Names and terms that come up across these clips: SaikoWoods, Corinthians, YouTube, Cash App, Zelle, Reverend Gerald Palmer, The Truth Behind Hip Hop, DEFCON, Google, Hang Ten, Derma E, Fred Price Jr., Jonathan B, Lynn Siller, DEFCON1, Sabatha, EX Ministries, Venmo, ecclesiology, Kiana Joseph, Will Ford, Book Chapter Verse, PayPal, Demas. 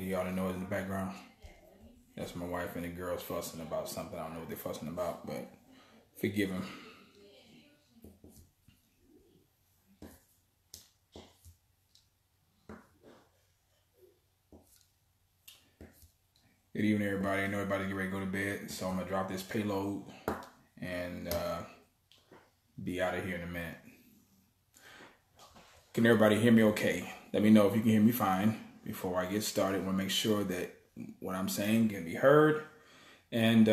You ought to know it in the background. That's my wife and the girls fussing about something. I don't know what they're fussing about, but forgive them. Good evening, everybody. I know everybody get ready to go to bed, so I'm going to drop this payload and be out of here in a minute. Can everybody hear me okay? Let me know if you can hear me fine. Before I get started, I want to make sure that what I'm saying can be heard. And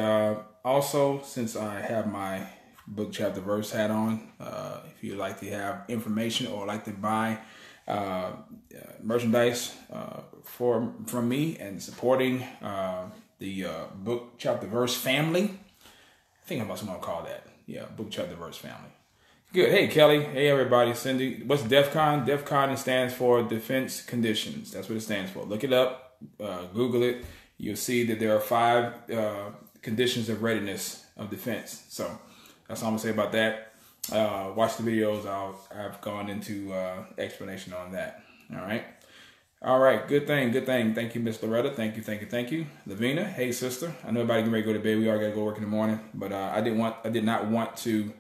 also, since I have my book chapter verse hat on, if you'd like to have information or like to buy merchandise from me and supporting the book chapter verse family. I think I'm about to call that. Yeah, book chapter verse family. Good. Hey, Kelly. Hey, everybody. Cindy. What's DEFCON? DEFCON stands for Defense Conditions. That's what it stands for. Look it up. Google it. You'll see that there are 5 conditions of readiness of defense. So that's all I'm going to say about that. Watch the videos. I've gone into explanation on that. All right. Good thing. Thank you, Miss Loretta. Thank you. Lavina. Hey, sister. I know everybody getting ready to go to bed. We all got to go work in the morning, but I did not want to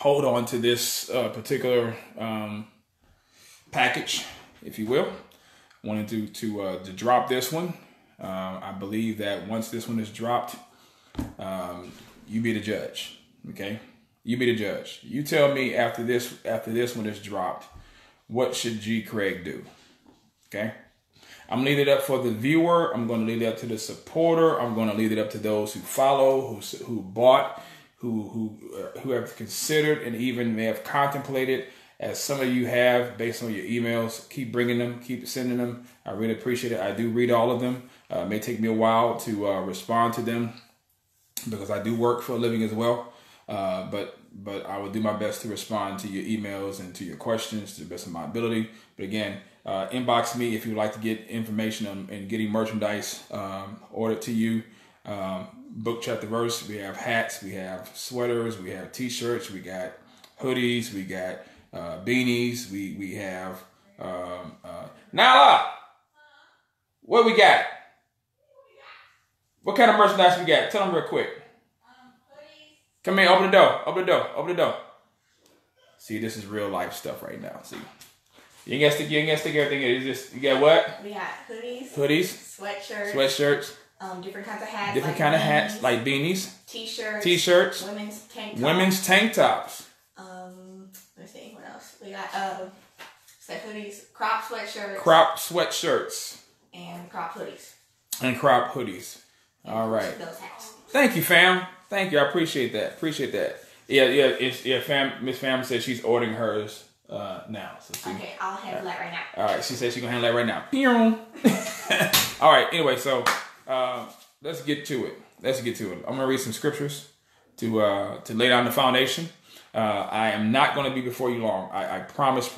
hold on to this particular package, if you will. Wanted to drop this one. I believe that once this one is dropped, you be the judge, okay? You be the judge. You tell me after this one is dropped, what should G. Craige do, okay? I'm going to leave it up for the viewer. I'm going to leave it up to the supporter. I'm going to leave it up to those who follow, who bought, who have considered and even may have contemplated, as some of you have based on your emails. Keep bringing them. Keep sending them. I really appreciate it. I do read all of them. It may take me a while to respond to them, because I do work for a living as well, but I will do my best to respond to your emails and to your questions to the best of my ability. But again, inbox me if you'd like to get information and getting merchandise ordered to you. Book Chapter Verse, we have hats, we have sweaters, we have t-shirts, we got hoodies, we got beanies, we have Nala! What we got? What kind of merchandise we got? Tell them real quick. Come here, open the door. See, this is real life stuff right now. See, you ain't got to stick everything in. You got what? We got hoodies, sweatshirts, different kinds of hats, like beanies, t-shirts, women's tank tops. Let's see, what else? We got hoodies, crop sweatshirts, and crop hoodies. All right. Thank you, fam. Thank you. I appreciate that. Yeah. Fam. Miss Fam says she's ordering hers now. So okay, I'll handle that right now. All right. She says she's gonna handle that right now. All right. Anyway, so let's get to it. I'm gonna read some scriptures to lay down the foundation. I am not gonna be before you long. I promise.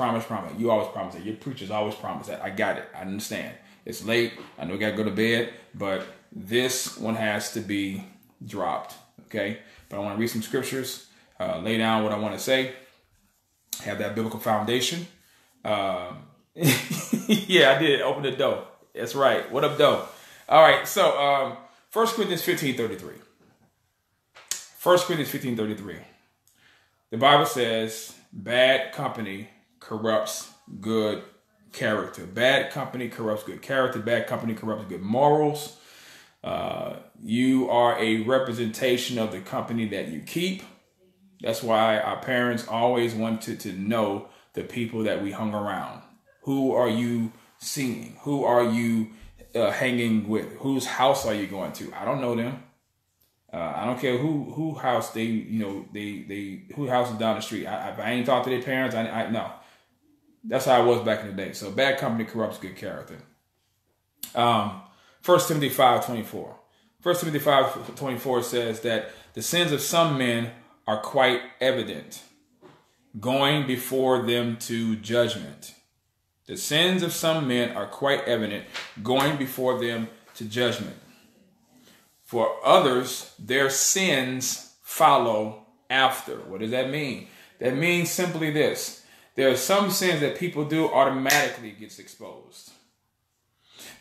You always promise that. Your preachers always promise that. I got it. I understand. It's late. I know we gotta go to bed, but this one has to be dropped, okay? But I want to read some scriptures, lay down what I want to say, have that biblical foundation. Yeah, I did. Open the door. That's right. What up, though? All right. So, 1 Corinthians 15:33. 1 Corinthians 15:33. The Bible says, "Bad company corrupts good character." Bad company corrupts good character. Bad company corrupts good morals. You are a representation of the company that you keep. That's why our parents always wanted to know the people that we hung around. Who are you seeing? Who are you hanging with? Whose house are you going to? I don't know them. I don't care who house who house is down the street. I ain't talked to their parents. No. That's how I was back in the day. So bad company corrupts good character. 1 Timothy 5:24. 1 Timothy 5:24 says that the sins of some men are quite evident, going before them to judgment. The sins of some men are quite evident, going before them to judgment. For others, their sins follow after. What does that mean? That means simply this: there are some sins that people do automatically gets exposed.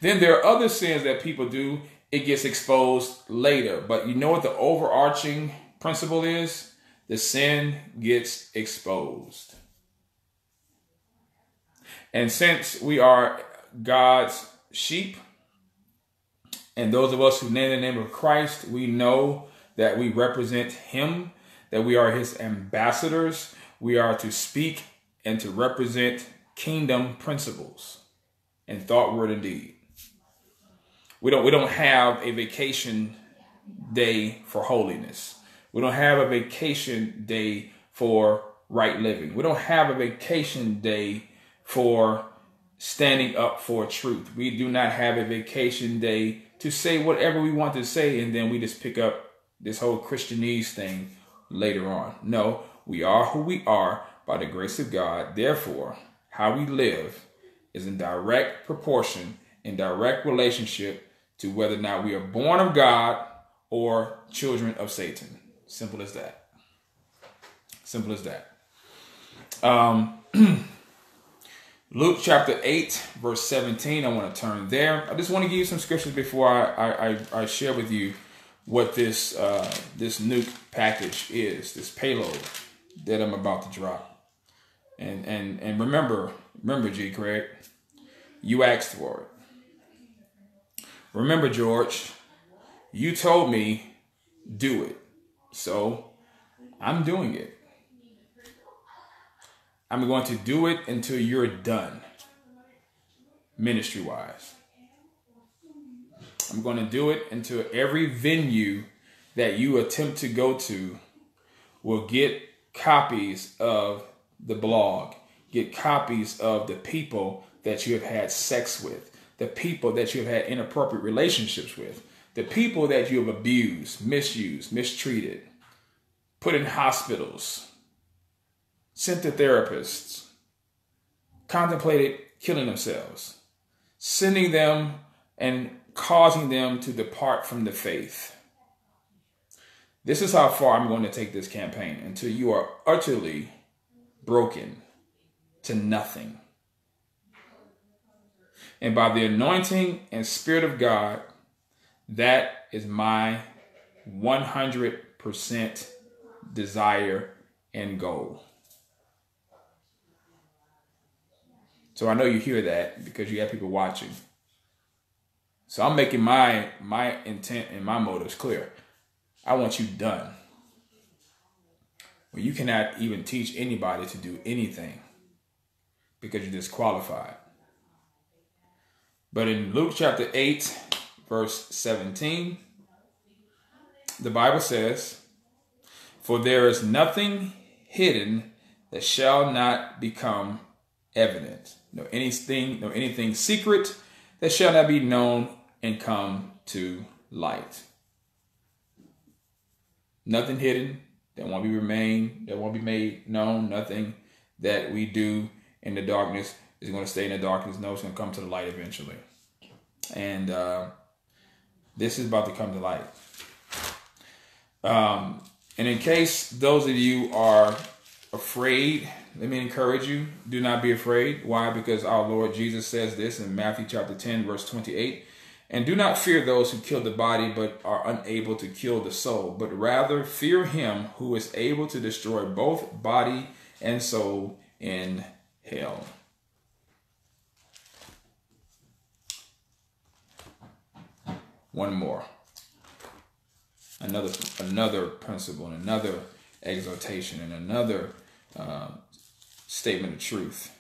Then there are other sins that people do, it gets exposed later. But you know what the overarching principle is? The sin gets exposed. And since we are God's sheep, and those of us who name the name of Christ, we know that we represent him, that we are his ambassadors. We are to speak and to represent kingdom principles in thought, word, and deed. We don't have a vacation day for holiness. We don't have a vacation day for right living. We don't have a vacation day for standing up for truth. We do not have a vacation day to say whatever we want to say, and then we just pick up this whole Christianese thing later on. No, we are who we are by the grace of God. Therefore, how we live is in direct proportion, in direct relationship to whether or not we are born of God or children of Satan. Simple as that. Simple as that. Luke chapter 8, verse 17. I want to turn there. I just want to give you some scriptures before I share with you what this nuke package is, this payload that I'm about to drop. And remember, G. Craig, you asked for it. Remember, George, you told me do it. So I'm doing it. I'm going to do it until you're done, ministry-wise. I'm going to do it until every venue that you attempt to go to will get copies of the blog, get copies of the people that you have had sex with, the people that you have had inappropriate relationships with, the people that you have abused, misused, mistreated, put in hospitals, sent to therapists, contemplated killing themselves, sending them and causing them to depart from the faith. This is how far I'm going to take this campaign, until you are utterly broken to nothing. And by the anointing and Spirit of God, that is my 100% desire and goal. So I know you hear that because you have people watching. So I'm making my intent and my motives clear. I want you done. Well, you cannot even teach anybody to do anything because you're disqualified. But in Luke chapter 8, verse 17, the Bible says, "For there is nothing hidden that shall not become evident, no anything secret that shall not be known and come to light." Nothing hidden that won't be remain, that won't be made known. Nothing that we do in the darkness is going to stay in the darkness. No, it's going to come to the light eventually. And this is about to come to light. And in case those of you are afraid, let me encourage you, do not be afraid. Why? Because our Lord Jesus says this in Matthew chapter 10, verse 28. "And do not fear those who kill the body, but are unable to kill the soul, but rather fear him who is able to destroy both body and soul in hell." One more. Another principle, and another exhortation, and another statement of truth.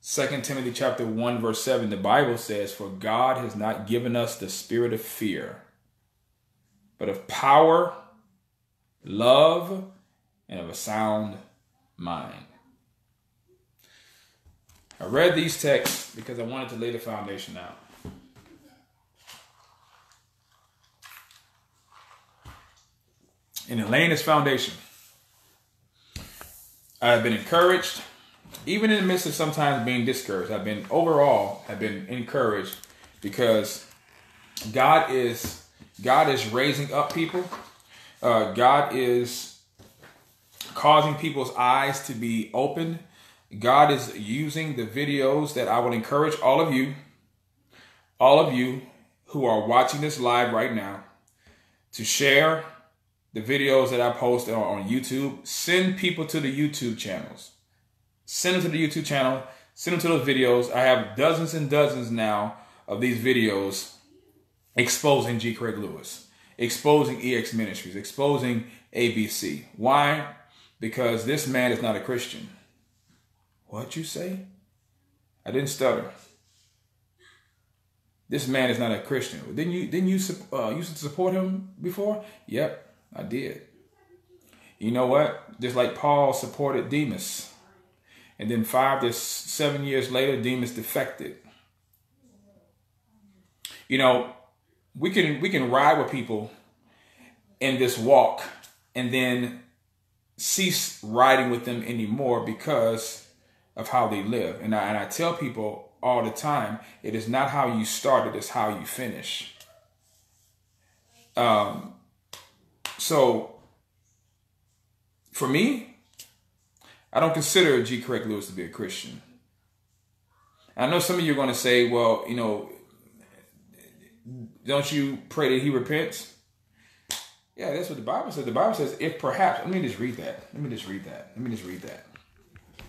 2 Timothy chapter 1, verse 7, the Bible says, "For God has not given us the spirit of fear, but of power, love, and of a sound mind." I read these texts because I wanted to lay the foundation out. And in laying this foundation, I've been encouraged, even in the midst of sometimes being discouraged. I've been encouraged, because God is raising up people. God is causing people's eyes to be opened. God is using the videos that I would encourage all of you who are watching this live right now, to share the videos that I post on YouTube. Send people to the YouTube channels. Send them to the YouTube channel. Send them to those videos. I have dozens and dozens now of these videos exposing G. Craige Lewis, exposing EX Ministries, exposing ABC. Why? Because this man is not a Christian. What you say? I didn't stutter. This man is not a Christian. Didn't you used to support him before? Yep, I did. You know what? Just like Paul supported Demas, and then 5 to 7 years later, Demas defected. You know, we can ride with people in this walk and then cease riding with them anymore because of how they live. And I tell people all the time, it is not how you started, it's how you finish. So for me, I don't consider G. Craige Lewis to be a Christian. I know some of you are going to say, well, you know, don't you pray that he repents? Yeah, that's what the Bible says. The Bible says, if perhaps, let me just read that.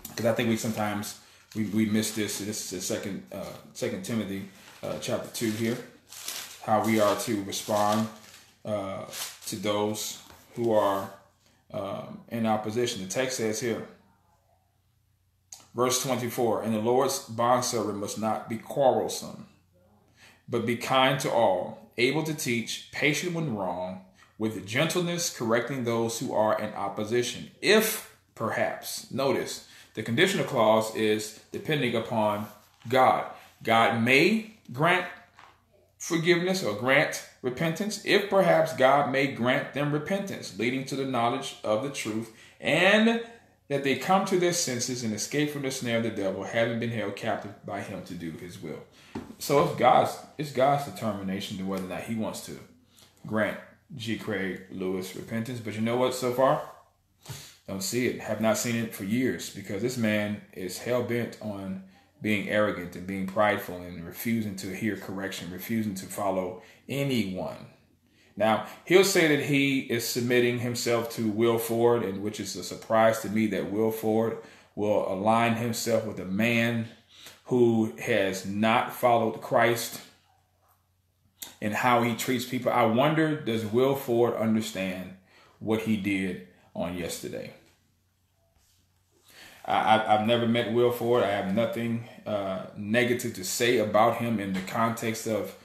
Because I think we sometimes, we miss this. This is Second Timothy chapter 2 here. How we are to respond to those who are in opposition. The text says here, verse 24, and the Lord's bondservant must not be quarrelsome, but be kind to all, able to teach, patient when wrong, with gentleness correcting those who are in opposition. If perhaps, notice, the conditional clause is depending upon God. God may grant forgiveness or grant repentance. If perhaps, God may grant them repentance, leading to the knowledge of the truth, and that they come to their senses and escape from the snare of the devil, having been held captive by him to do his will. So it's God's determination to whether or not he wants to grant G. Craige Lewis repentance. But you know what? So far, don't see it. Have not seen it for years, because this man is hell bent on being arrogant and being prideful and refusing to hear correction, refusing to follow anyone. Now, he'll say that he is submitting himself to Will Ford, and which is a surprise to me that Will Ford will align himself with a man who has not followed Christ and how he treats people. I wonder, does Will Ford understand what he did on yesterday? I've never met Will Ford. I have nothing negative to say about him in the context of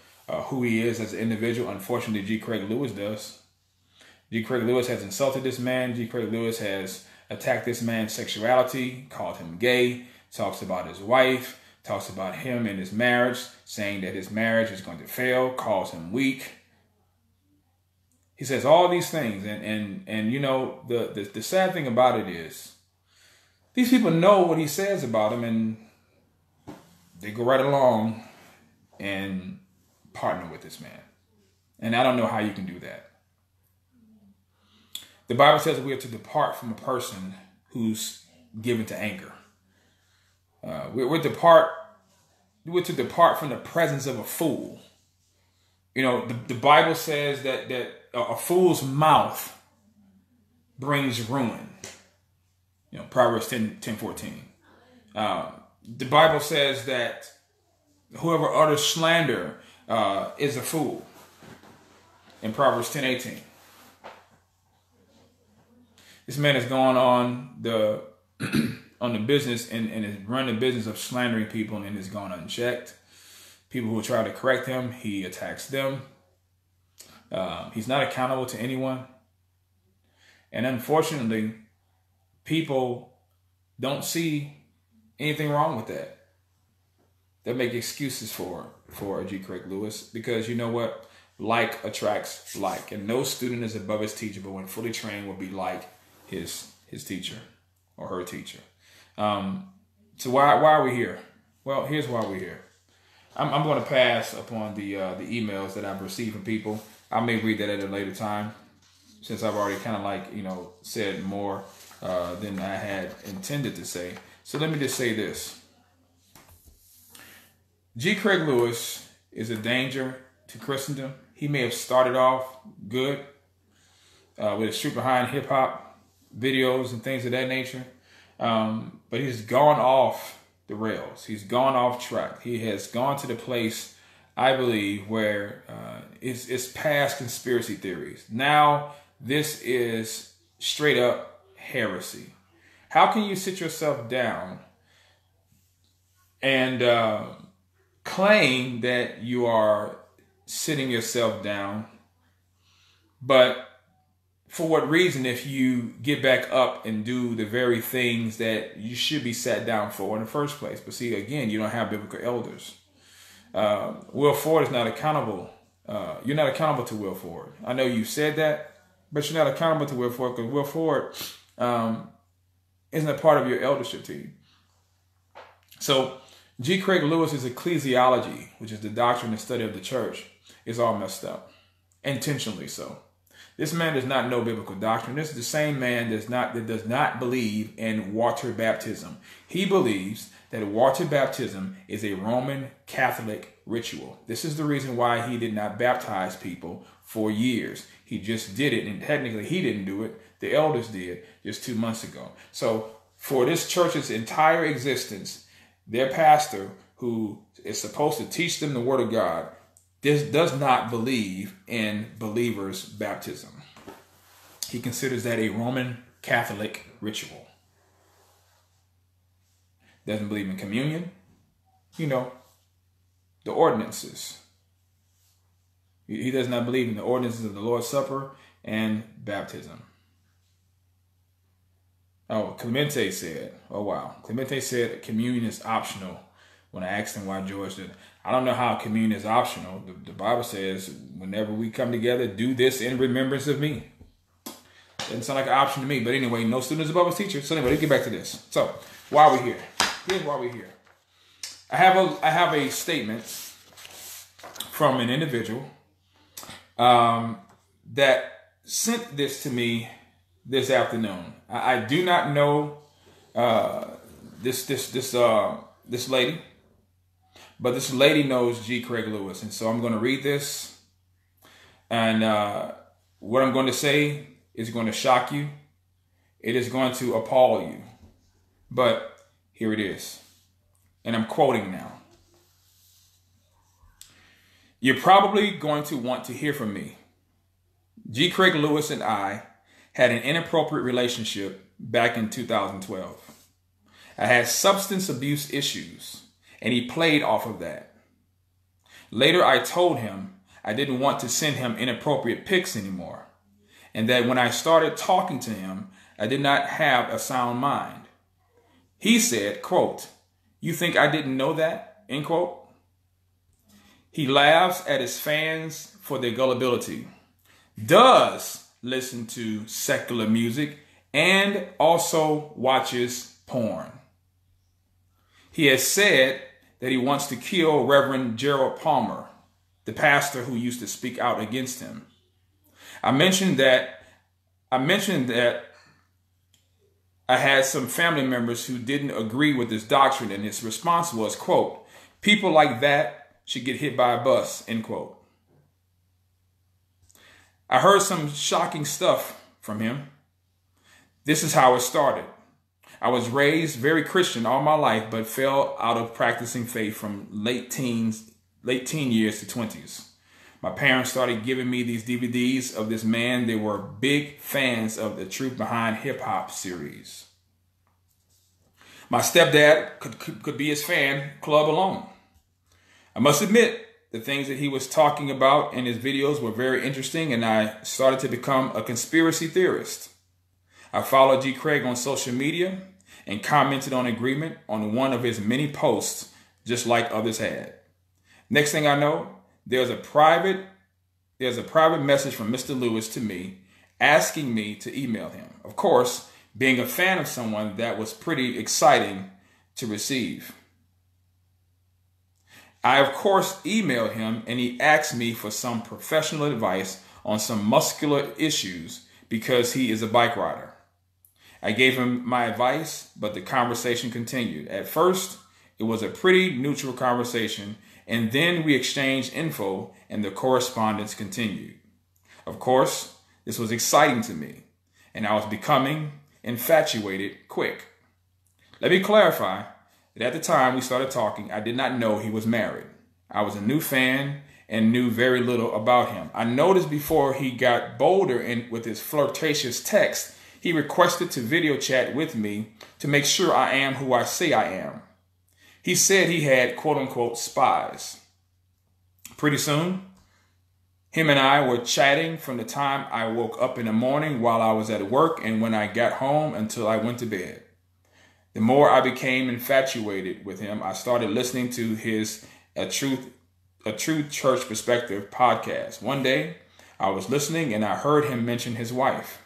who he is as an individual. Unfortunately, G. Craige Lewis does. G. Craige Lewis has insulted this man. G. Craige Lewis has attacked this man's sexuality, called him gay, talks about his wife, talks about him and his marriage, saying that his marriage is going to fail, calls him weak. He says all these things. And you know, the sad thing about it is these people know what he says about him, and they go right along and partner with this man. And I don't know how you can do that. The Bible says we are to depart from a person who's given to anger. We're to depart from the presence of a fool. You know, the Bible says that a fool's mouth brings ruin. You know, Proverbs 10:14. The Bible says that whoever utters slander is a fool, in Proverbs 10:18. This man has gone on the on the business and has run the business of slandering people, and has gone unchecked. People who try to correct him, he attacks them. He's not accountable to anyone. And unfortunately, people don't see anything wrong with that. They make excuses for G. Craige Lewis, because you know what? Like attracts like. And no student is above his teacher, but when fully trained will be like his teacher or her teacher. So why are we here? Well, here's why we're here. I'm going to pass upon the emails that I've received from people. I may read that at a later time, since I've already kind of, like, you know, said more than I had intended to say. So let me just say this. G. Craige Lewis is a danger to Christendom. He may have started off good with his Truth Behind Hip Hop videos and things of that nature. But he's gone off the rails. He's gone off track. He has gone to the place, I believe, where it's past conspiracy theories. Now this is straight up heresy. How can you sit yourself down and claim that you are sitting yourself down, but for what reason if you get back up and do the very things that you should be sat down for in the first place? But see, again, you don't have biblical elders. Will Ford is not accountable. You're not accountable to Will Ford. I know you said that, but you're not accountable to Will Ford because Will Ford isn't a part of your eldership team. So G. Craige Lewis's ecclesiology, which is the doctrine and study of the church, is all messed up, intentionally so. This man does not know biblical doctrine. This is the same man that does not believe in water baptism. He believes that water baptism is a Roman Catholic ritual. This is the reason why he did not baptize people for years. He just did it, and technically he didn't do it. The elders did just 2 months ago. So for this church's entire existence, their pastor, who is supposed to teach them the word of God, this does not believe in believers' baptism. He considers that a Roman Catholic ritual. Doesn't believe in communion. You know, the ordinances. He does not believe in the ordinances of the Lord's Supper and baptism. Oh, Clemente said, oh, wow. Clemente said communion is optional. When I asked him why George did, I don't know how communion is optional. The Bible says, whenever we come together, do this in remembrance of me. Doesn't sound like an option to me. But anyway, no student is above his teacher. So anyway, let's get back to this. So why are we here? Here's why we're here. I have a statement from an individual that sent this to me this afternoon. I do not know this lady. But this lady knows G. Craige Lewis. And so I'm going to read this. And what I'm going to say is going to shock you. It is going to appall you. But here it is. And I'm quoting now. You're probably going to want to hear from me. G. Craige Lewis and I had an inappropriate relationship back in 2012. I had substance abuse issues. And he played off of that. Later, I told him I didn't want to send him inappropriate pics anymore. And that when I started talking to him, I did not have a sound mind. He said, quote, "You think I didn't know that?" End quote. He laughs at his fans for their gullibility. Does listen to secular music and also watches porn. He has said that he wants to kill Reverend Gerald Palmer, the pastor who used to speak out against him. I mentioned that I had some family members who didn't agree with his doctrine, and his response was, quote, "People like that should get hit by a bus," end quote. I heard some shocking stuff from him. This is how it started. I was raised very Christian all my life, but fell out of practicing faith from late teen years to 20s. My parents started giving me these DVDs of this man. They were big fans of the Truth Behind Hip Hop series. My stepdad could be his fan club alone. I must admit, the things that he was talking about in his videos were very interesting, and I started to become a conspiracy theorist. I followed G. Craige on social media and commented on agreement on one of his many posts, just like others had. Next thing I know, there's a private message from Mr. Lewis to me asking me to email him. Of course, being a fan of someone, that was pretty exciting to receive. I, of course, emailed him, and he asked me for some professional advice on some muscular issues because he is a bike rider. I gave him my advice, but the conversation continued. At first, it was a pretty neutral conversation, and then we exchanged info and the correspondence continued. Of course, this was exciting to me, and I was becoming infatuated quick. Let me clarify that at the time we started talking, I did not know he was married. I was a new fan and knew very little about him. I noticed before he got bolder and with his flirtatious text, he requested to video chat with me to make sure I am who I say I am. He said he had, quote unquote, spies. Pretty soon, him and I were chatting from the time I woke up in the morning while I was at work and when I got home until I went to bed. The more I became infatuated with him, I started listening to his A True Church Perspective podcast. One day, I was listening and I heard him mention his wife.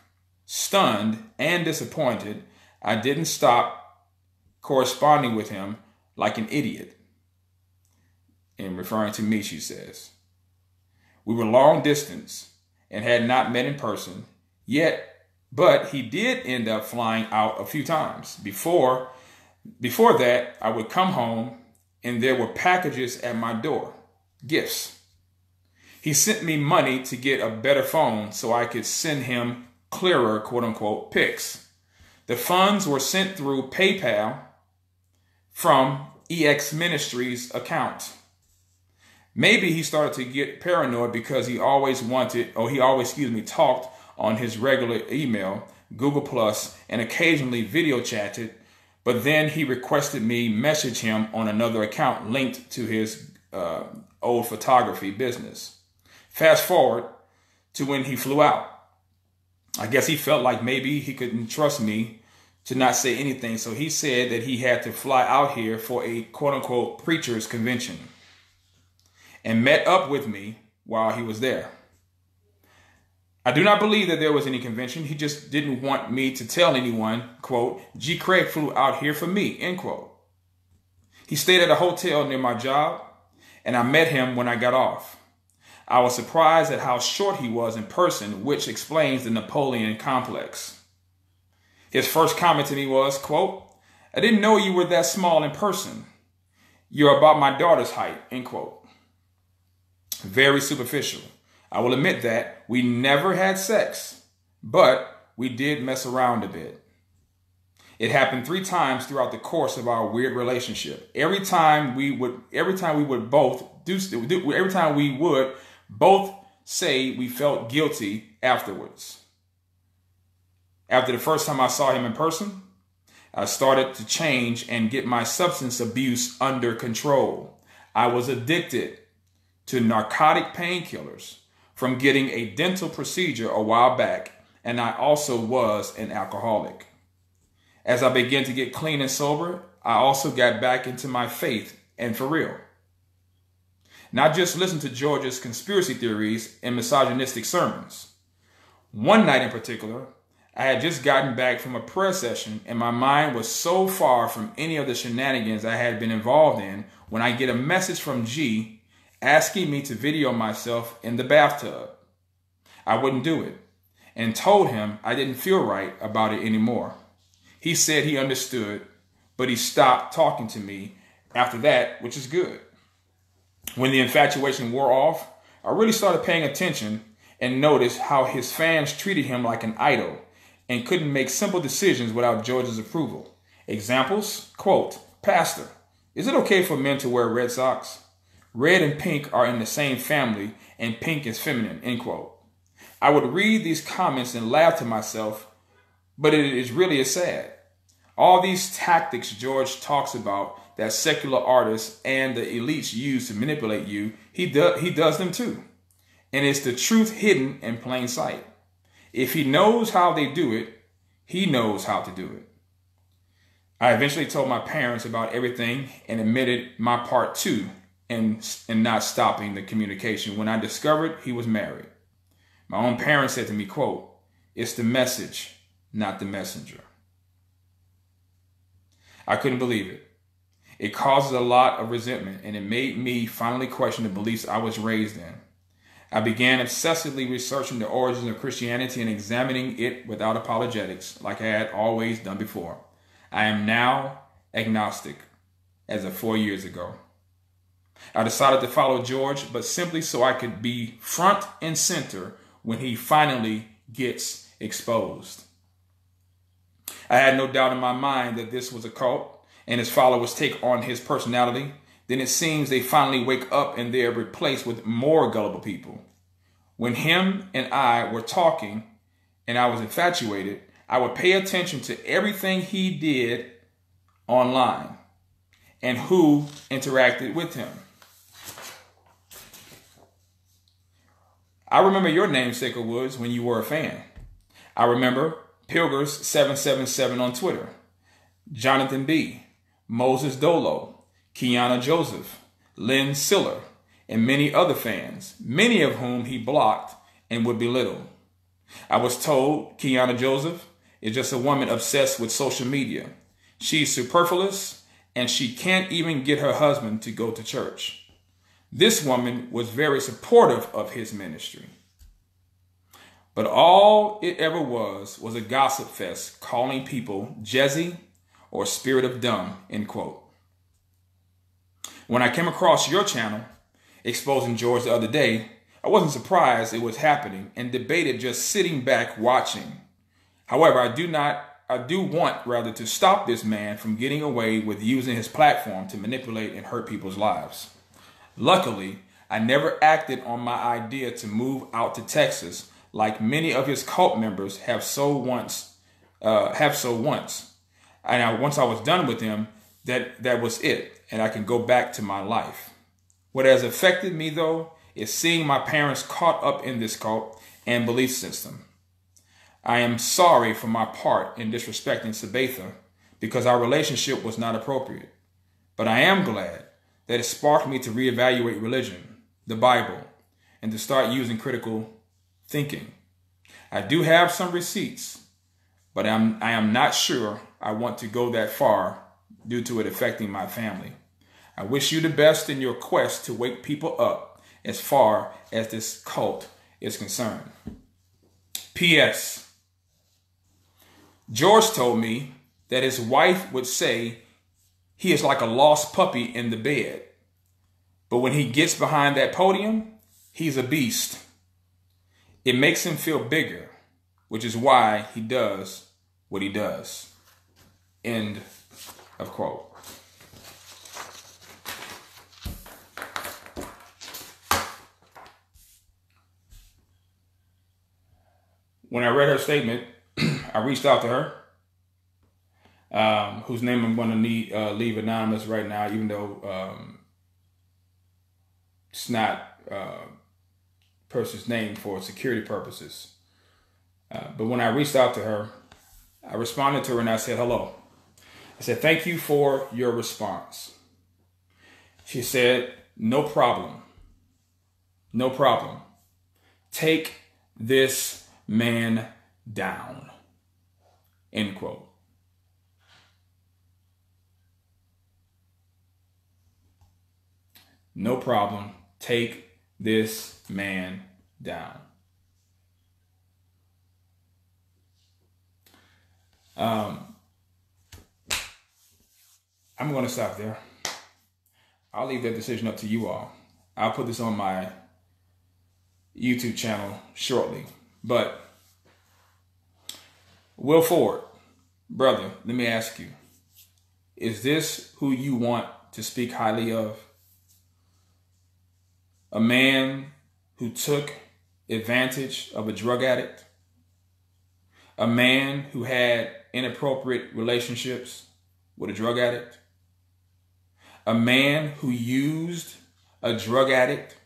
Stunned and disappointed, I didn't stop corresponding with him like an idiot. And referring to me, she says. We were long distance and had not met in person yet, but he did end up flying out a few times. Before that, I would come home and there were packages at my door, gifts. He sent me money to get a better phone so I could send him clearer, quote unquote, pics. The funds were sent through PayPal from EX Ministries account. Maybe he started to get paranoid because he always talked on his regular email, Google Plus, and occasionally video chatted. But then he requested me message him on another account linked to his old photography business. Fast forward to when he flew out. I guess he felt like maybe he couldn't trust me to not say anything. So he said that he had to fly out here for a quote unquote preacher's convention, and met up with me while he was there. I do not believe that there was any convention. He just didn't want me to tell anyone, quote, G. Craige flew out here for me, end quote. He stayed at a hotel near my job, and I met him when I got off. I was surprised at how short he was in person, which explains the Napoleon complex. His first comment to me was, quote, I didn't know you were that small in person. You're about my daughter's height, end quote. Very superficial. I will admit that we never had sex, but we did mess around a bit. It happened 3 times throughout the course of our weird relationship. Every time we would both say we felt guilty afterwards. After the first time I saw him in person, I started to change and get my substance abuse under control. I was addicted to narcotic painkillers from getting a dental procedure a while back, and I also was an alcoholic. As I began to get clean and sober, I also got back into my faith and for real. Not just listen to George's conspiracy theories and misogynistic sermons. One night in particular, I had just gotten back from a prayer session and my mind was so far from any of the shenanigans I had been involved in when I get a message from G asking me to video myself in the bathtub. I wouldn't do it and told him I didn't feel right about it anymore. He said he understood, but he stopped talking to me after that, which is good. When the infatuation wore off, I really started paying attention and noticed how his fans treated him like an idol and couldn't make simple decisions without George's approval. Examples, quote, Pastor, is it okay for men to wear red socks? Red and pink are in the same family, and pink is feminine, end quote. I would read these comments and laugh to myself, but it is really sad. All these tactics George talks about that secular artists and the elites use to manipulate you, he does them too. And it's the truth hidden in plain sight. If he knows how they do it, he knows how to do it. I eventually told my parents about everything and admitted my part too, and not stopping the communication when I discovered he was married. My own parents said to me, quote, it's the message, not the messenger. I couldn't believe it. It causes a lot of resentment, and it made me finally question the beliefs I was raised in. I began obsessively researching the origins of Christianity and examining it without apologetics, like I had always done before. I am now agnostic, as of 4 years ago. I decided to follow George, but simply so I could be front and center when he finally gets exposed. I had no doubt in my mind that this was a cult and his followers take on his personality. Then it seems they finally wake up and they're replaced with more gullible people. When him and I were talking and I was infatuated, I would pay attention to everything he did online and who interacted with him. I remember your name, SaikoWoods, when you were a fan. I remember Pilgrims777 on Twitter, Jonathan B, Moses Dolo, Kiana Joseph, Lynn Siller, and many other fans, many of whom he blocked and would belittle. I was told Kiana Joseph is just a woman obsessed with social media. She's superfluous and she can't even get her husband to go to church. This woman was very supportive of his ministry. But all it ever was a gossip fest calling people Jezzy or spirit of dumb, end quote. When I came across your channel, exposing George the other day, I wasn't surprised it was happening and debated just sitting back watching. However, I do want to stop this man from getting away with using his platform to manipulate and hurt people's lives. Luckily, I never acted on my idea to move out to Texas, like many of his cult members have so once. And once I was done with him, that was it. And I can go back to my life. What has affected me, though, is seeing my parents caught up in this cult and belief system. I am sorry for my part in disrespecting Sabatha because our relationship was not appropriate. But I am glad that it sparked me to reevaluate religion, the Bible, and to start using critical thinking. I do have some receipts, but I am not sure I want to go that far due to it affecting my family. I wish you the best in your quest to wake people up as far as this cult is concerned. P.S. George told me that his wife would say he is like a lost puppy in the bed, but when he gets behind that podium, he's a beast. It makes him feel bigger, which is why he does what he does. End of quote. When I read her statement, I reached out to her, whose name I'm going to leave anonymous right now, even though it's not... person's name for security purposes. But when I reached out to her, I responded to her and I said, hello. I said, thank you for your response. She said, no problem. No problem. Take this man down. End quote. No problem. Take this man down. I'm going to stop there. I'll leave that decision up to you all. I'll put this on my YouTube channel shortly. But Will Ford, brother, let me ask you, is this who you want to speak highly of? A man who took advantage of a drug addict, a man who had inappropriate relationships with a drug addict, a man who used a drug addict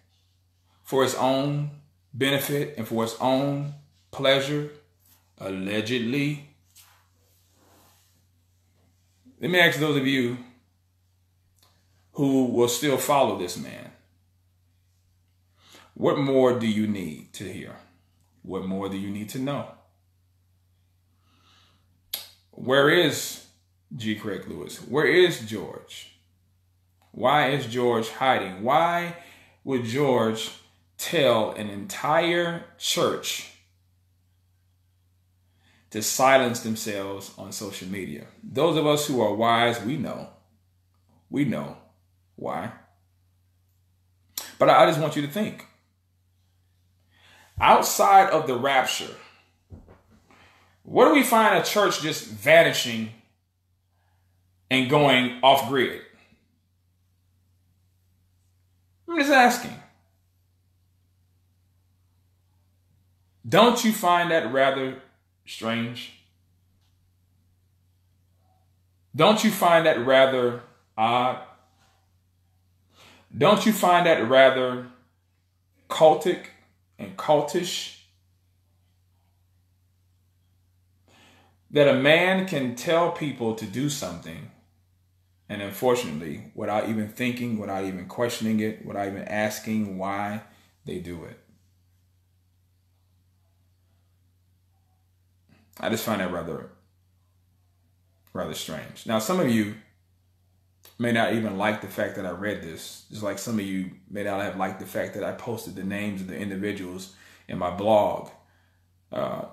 for his own benefit and for his own pleasure, allegedly. Let me ask those of you who will still follow this man. What more do you need to hear? What more do you need to know? Where is G. Craige Lewis? Where is George? Why is George hiding? Why would George tell an entire church to silence themselves on social media. Those of us who are wise, we know. We know why. But I just want you to think. Outside of the rapture, where do we find a church just vanishing and going off grid? I'm just asking. Don't you find that rather strange? Don't you find that rather odd? Don't you find that rather cultic and cultish? That a man can tell people to do something, and unfortunately, without even thinking, without even questioning it, without even asking why they do it. I just find that rather strange. Now, some of you may not even like the fact that I read this, just like some of you may not have liked the fact that I posted the names of the individuals in my blog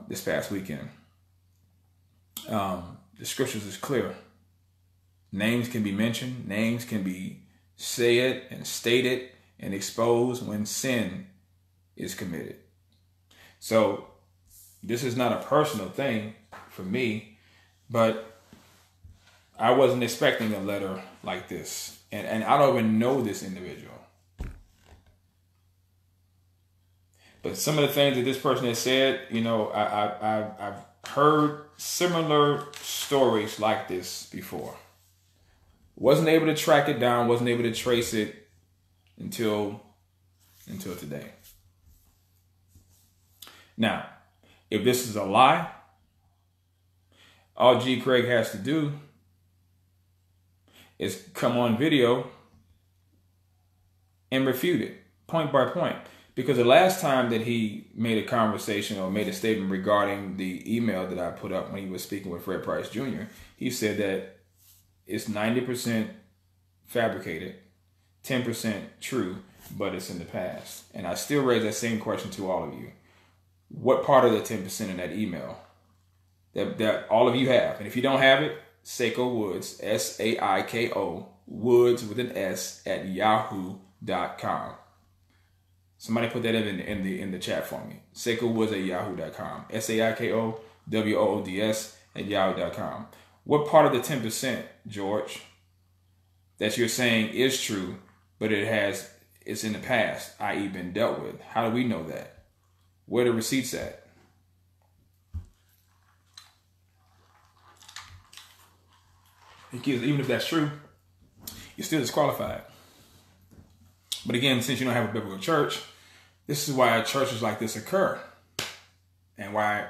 this past weekend. The scriptures is clear. Names can be mentioned. Names can be said and stated and exposed when sin is committed. So this is not a personal thing for me, but I wasn't expecting a letter like this. And I don't even know this individual. But some of the things that this person has said, you know, I've heard similar stories like this before. Wasn't able to track it down, wasn't able to trace it until today. Now, if this is a lie, all G. Craige has to do is come on video and refute it point by point. Because the last time that he made a conversation or made a statement regarding the email that I put up when he was speaking with Fred Price Jr., he said that it's 90% fabricated, 10% true, but it's in the past. And I still raise that same question to all of you. What part of the 10% in that email that all of you have? And if you don't have it, SaikoWoods, S-A-I-K-O, Woods with an S at yahoo.com. Somebody put that in the chat for me. saikowoods@yahoo.com. saikowoods@yahoo.com. What part of the 10%, George, that you're saying is true, but it's in the past, i.e. been dealt with? How do we know that? Where are the receipts at? Because even if that's true, you're still disqualified. But again, since you don't have a biblical church, this is why churches like this occur and why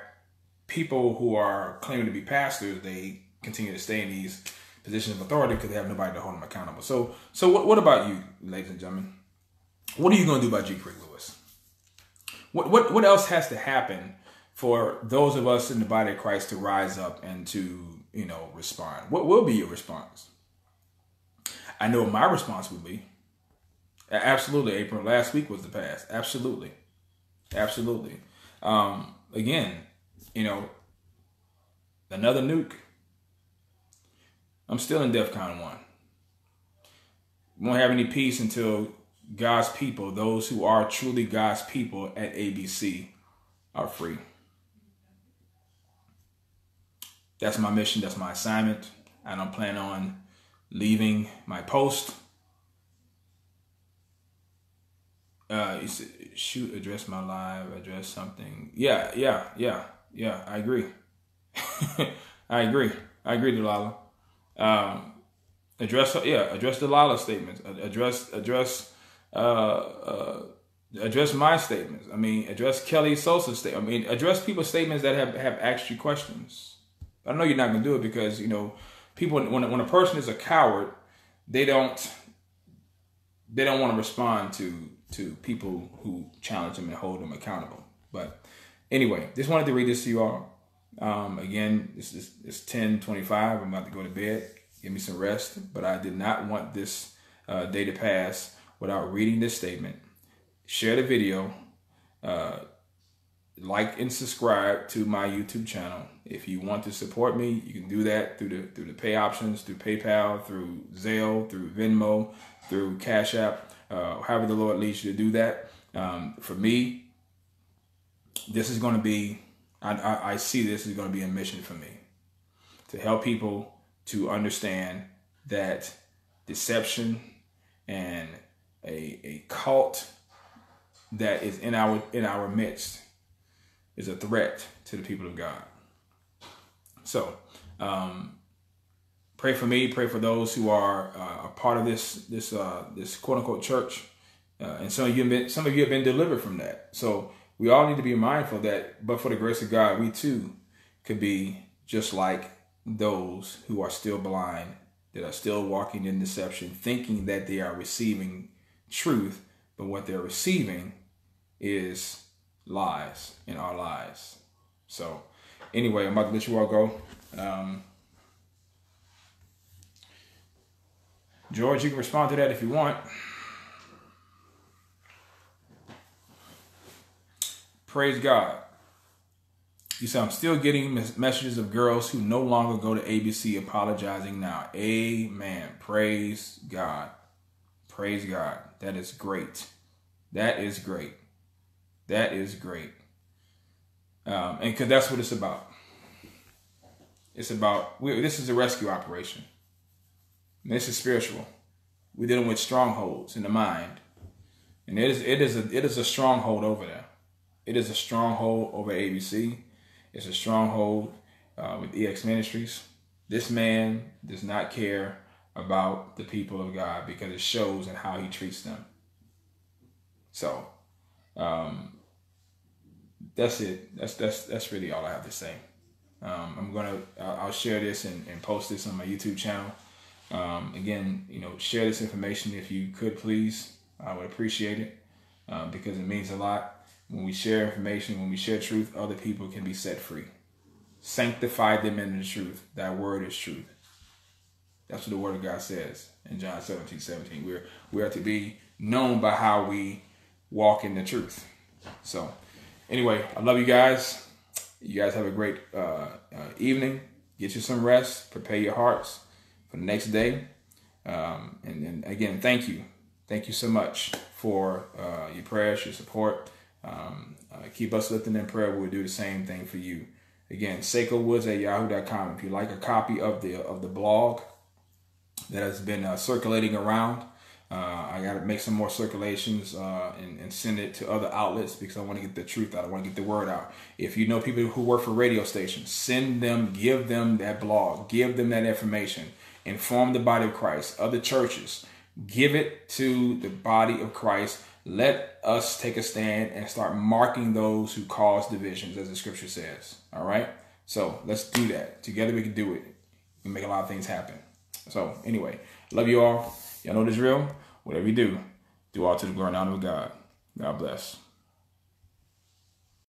people who are claiming to be pastors, they continue to stay in these positions of authority because they have nobody to hold them accountable. So what about you, ladies and gentlemen? What are you going to do about G. Craige Lewis? What else has to happen for those of us in the body of Christ to rise up and to, respond? What will be your response? I know my response would be. Absolutely, April. Last week was the past. Absolutely. Absolutely. Again, another nuke. I'm still in DEFCON 1. Won't have any peace until God's people, those who are truly God's people at ABC, are free. That's my mission. That's my assignment. I don't plan on leaving my post. You said, shoot, address my live, address something. Yeah, I agree. I agree, Delilah. Address Delilah's statements. Address my statements. Address Kelly Sosa's statement. Address people's statements that have asked you questions. I know you're not going to do it because, people, when a person is a coward, they don't want to respond to people who challenge them and hold them accountable. But anyway, just wanted to read this to you all. Again, it's 10:25. I'm about to go to bed, give me some rest. But I did not want this day to pass without reading this statement. share the video, like and subscribe to my YouTube channel. If you want to support me, you can do that through the pay options, through PayPal, through Zelle, through Venmo, through Cash App, however the Lord leads you to do that. For me, this is going to be, I see this is going to be a mission for me, to help people to understand that deception and a cult that is in our midst is a threat to the people of God. So pray for me, pray for those who are a part of this quote unquote church, and some of you have been delivered from that. So we all need to be mindful that, but for the grace of God, we too could be just like those who are still blind, that are still walking in deception, thinking that they are receiving truth, but what they're receiving is lies in our lives. So anyway, I'm about to let you all go. George, you can respond to that if you want. Praise God. You said, I'm still getting messages of girls who no longer go to ABC apologizing now. Amen. Praise God. Praise God. That is great. That is great. That is great. And because that's what it's about. It's about, this is a rescue operation. And this is spiritual. We're dealing with strongholds in the mind. And it is a stronghold over there. It is a stronghold over ABC. It's a stronghold with EX Ministries. This man does not care about the people of God, because it shows in how he treats them. So that's it. That's really all I have to say. I'll share this and post this on my YouTube channel. Again, share this information if you could, please. I would appreciate it, because it means a lot. When we share information, when we share truth, other people can be set free. Sanctify them in the truth. Thy word is truth. That's what the word of God says in John 17:17. We are to be known by how we walk in the truth. So anyway, I love you guys. You guys have a great evening. Get you some rest. Prepare your hearts for the next day. And again, thank you. Thank you so much for your prayers, your support. Keep us lifting in prayer. We'll do the same thing for you. Again, saikowoods@yahoo.com. If you like a copy of the blog that has been circulating around, I got to make some more circulations and send it to other outlets, because I want to get the truth out. I want to get the word out. If you know people who work for radio stations, send them, give them that blog, give them that information, inform the body of Christ, other churches, give it to the body of Christ. Let us take a stand and start marking those who cause divisions, as the scripture says. All right. So let's do that. Together we can do it. We can make a lot of things happen. So anyway, love you all. Y'all know this is real. Whatever you do, do all to the glory and honor of God. God bless.